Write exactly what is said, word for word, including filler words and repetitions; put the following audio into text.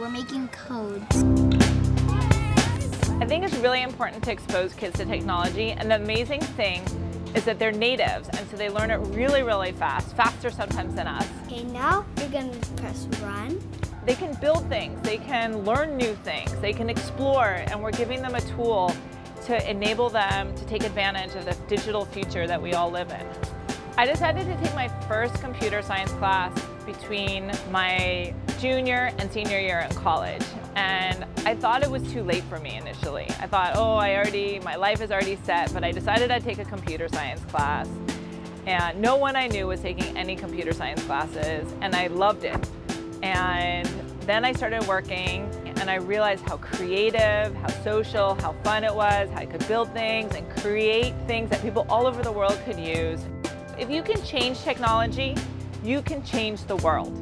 We're making codes. I think it's really important to expose kids to technology, and the amazing thing is that they're natives, and so they learn it really, really fast, faster sometimes than us. Okay, now you're going to press run. They can build things, they can learn new things, they can explore, and we're giving them a tool to enable them to take advantage of the digital future that we all live in. I decided to take my first computer science class between my junior and senior year in college, and I thought it was too late for me initially. I thought, oh, I already, my life is already set, but I decided I'd take a computer science class, and no one I knew was taking any computer science classes, and I loved it. And then I started working, and I realized how creative, how social, how fun it was, how I could build things and create things that people all over the world could use. If you can change technology, you can change the world.